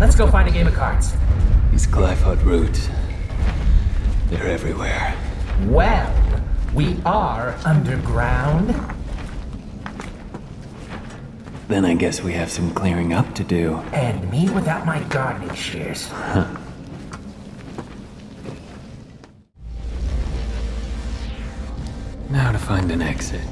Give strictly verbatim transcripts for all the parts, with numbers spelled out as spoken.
Let's go find a game of cards. These Glyphod roots, they're everywhere. Well, we are underground. Then I guess we have some clearing up to do. And me without my gardening shears. Huh. Now to find an exit.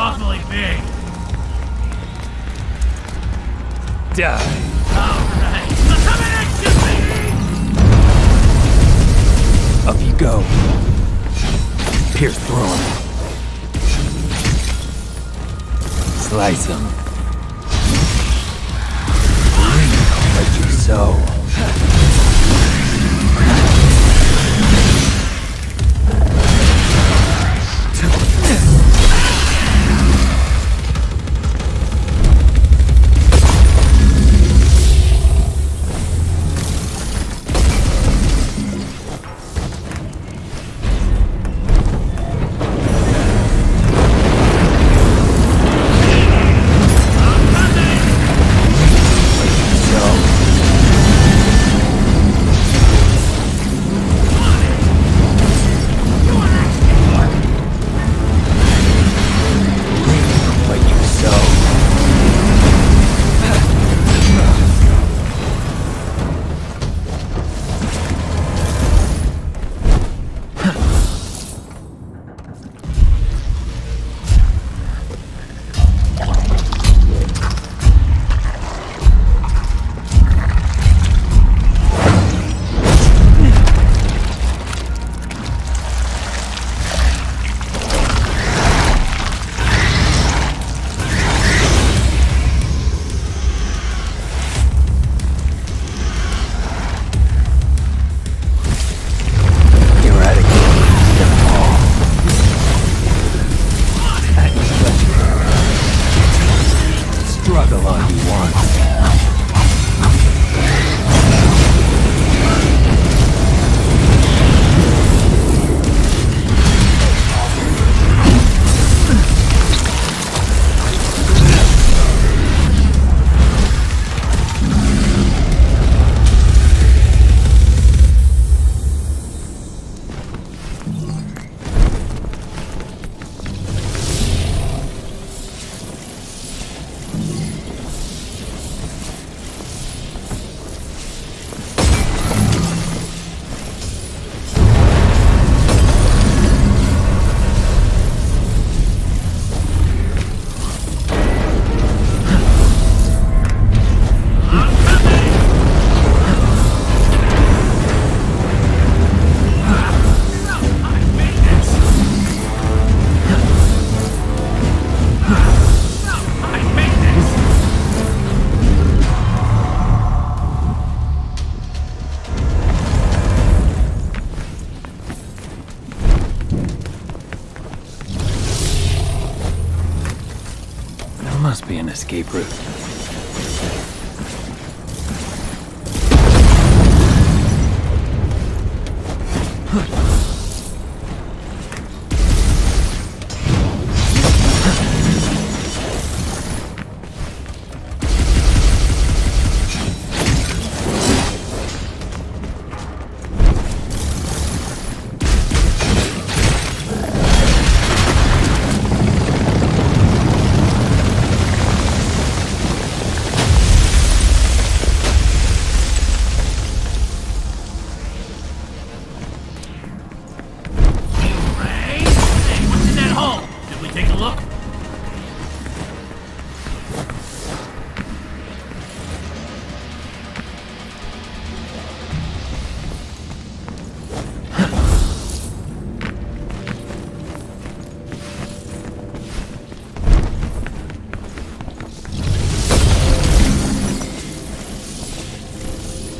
awfully big. Die. Alright, I'm coming at you, baby! Up you go. Pierce through him. Slice him. I'll let you so. Escape route.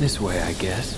This way, I guess.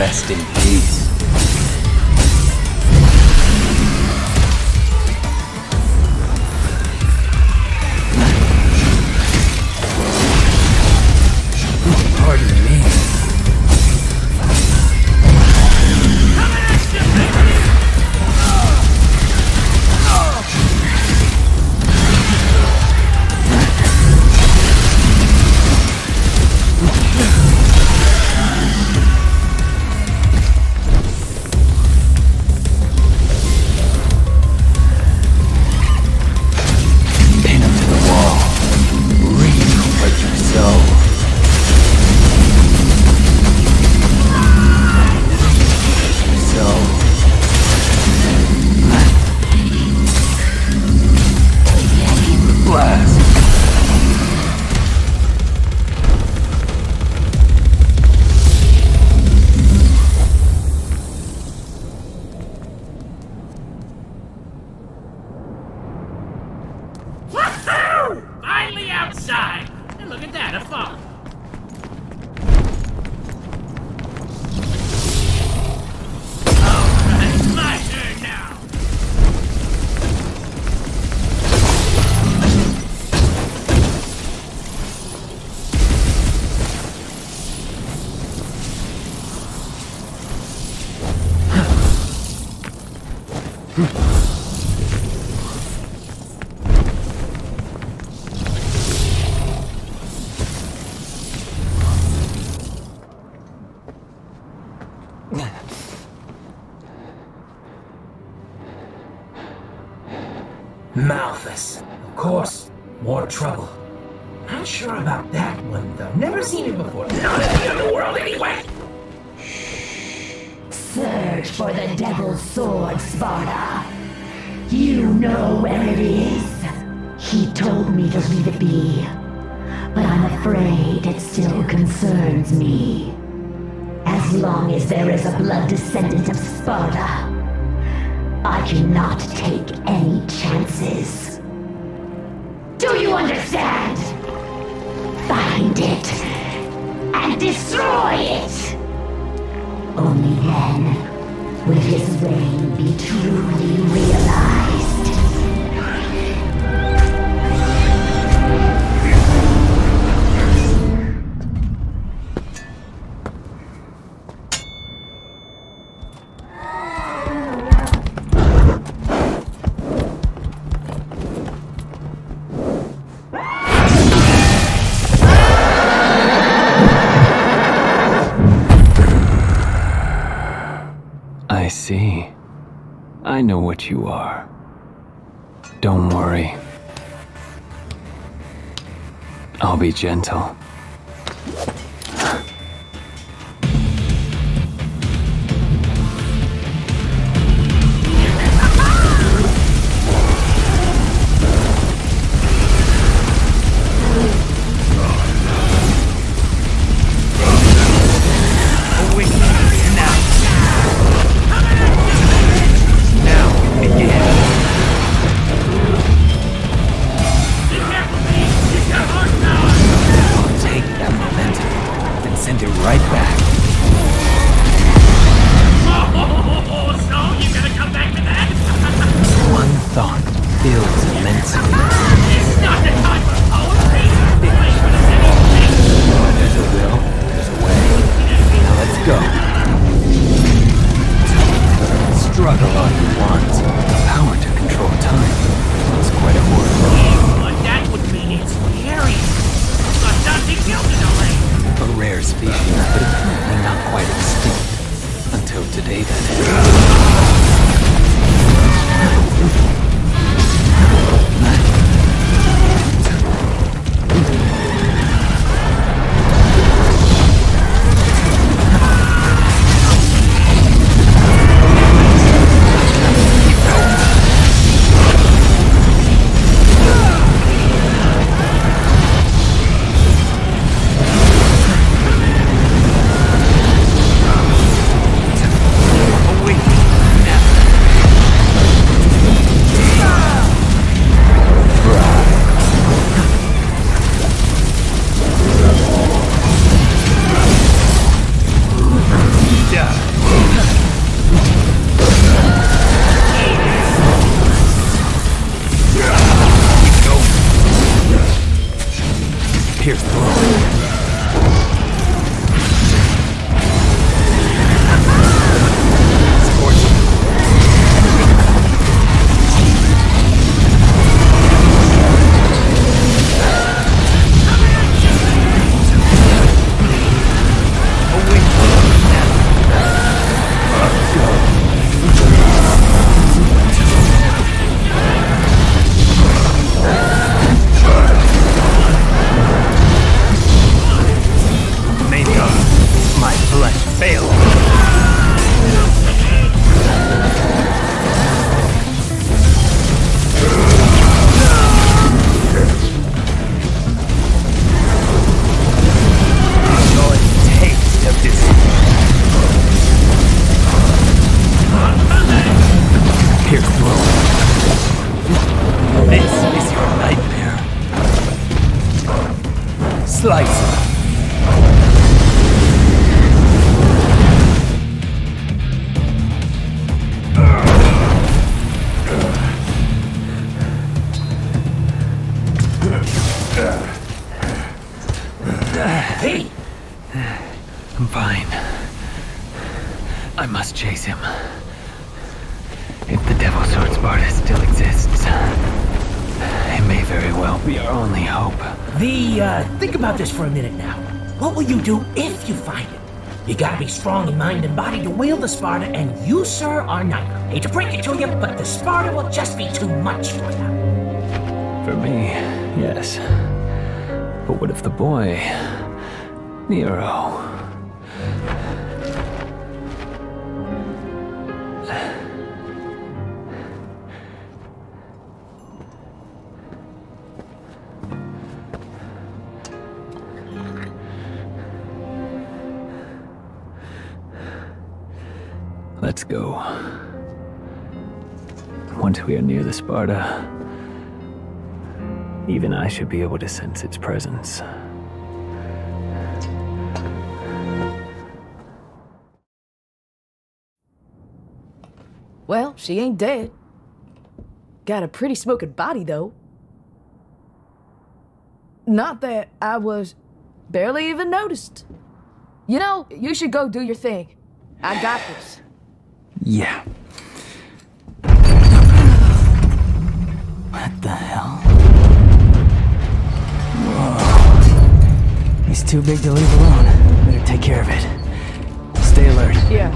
rest in peace. Malthus, of course, more trouble. Not sure about that one, though. Never seen it before. Not in the underworld, anyway! Shh. Search for the Devil's Sword, Sparda. You know where it is. He told me to leave it be, but I'm afraid it still concerns me. As long as there is a blood descendant of Sparda, I cannot take any chances. Do you understand? Find it and destroy it. Only then will his reign be truly realized. I see. I know what you are. Don't worry. I'll be gentle. We fail. All it takes to deceive. Here's the road. This is your nightmare. Slice. Chase him. If the Devil Sword Sparda still exists, it may very well be our only hope. The, uh, think about this for a minute now. What will you do if you find it? You gotta be strong in mind and body to wield the Sparda, and you, sir, are not. Hate to break it to you, but the Sparda will just be too much for you. For me, yes. But what if the boy, Nero? Let's go. Once we are near the Sparda, even I should be able to sense its presence. Well, she ain't dead. Got a pretty smoking body, though. Not that I was barely even noticed. You know, you should go do your thing. I got this. Yeah. What the hell? Whoa. He's too big to leave alone. Better take care of it. Stay alert. Yeah.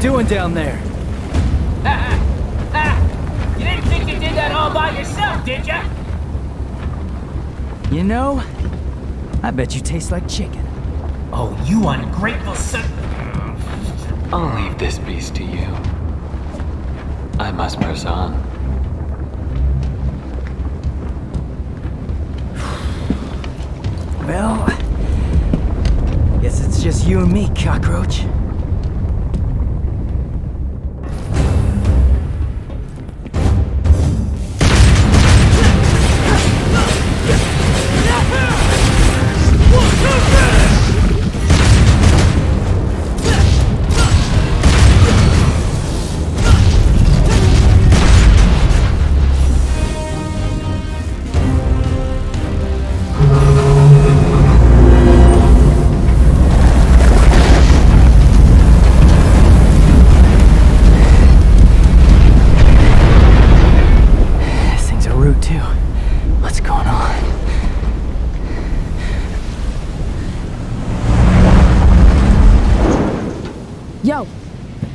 doing down there? Ah, ah. You didn't think you did that all by yourself, did ya? You know, I bet you taste like chicken. Oh, you ungrateful son. I'll leave this piece to you. I must press on. Well, guess it's just you and me, cockroach.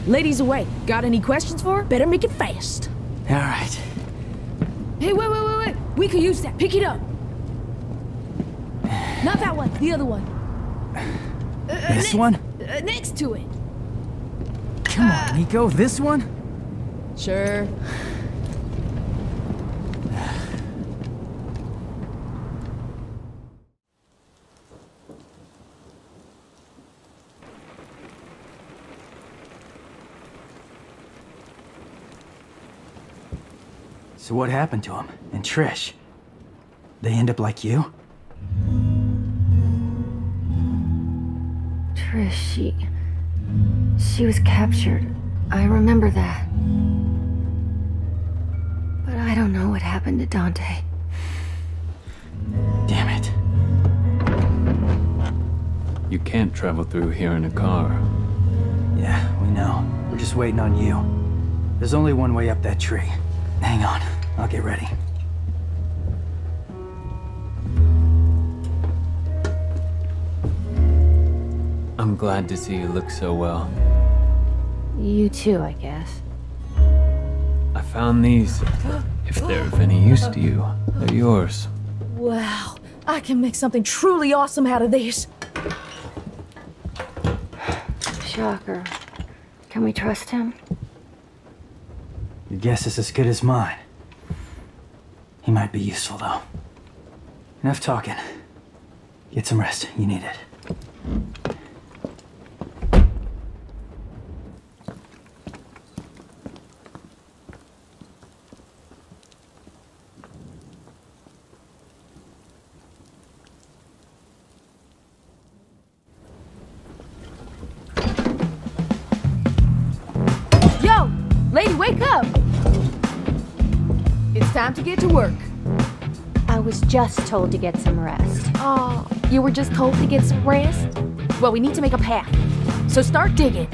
Ladies away. Got any questions for her? Better make it fast. All right. Hey, wait, wait, wait, wait. We could use that. Pick it up. Not that one. The other one. Uh, this ne one? Uh, next to it. Come uh, on, Nico. This one? Sure. So what happened to him and Trish? They end up like you? Trish, she... she was captured. I remember that. But I don't know what happened to Dante. Damn it. You can't travel through here in a car. Yeah, we know. We're just waiting on you. There's only one way up that tree. Hang on. I'll get ready. I'm glad to see you look so well. You too, I guess. I found these. If they're of any use to you, they're yours. Wow. I can make something truly awesome out of these. Shocker. Can we trust him? Your guess is as good as mine. He might be useful, though. Enough talking. Get some rest. You need it. Yo! Lady, wake up! It's time to get to work. I was just told to get some rest. Oh, you were just told to get some rest? Well, we need to make a path. So start digging.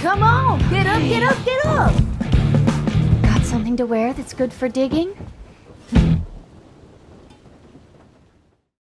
Come on! Get up, get up, get up! Got something to wear that's good for digging?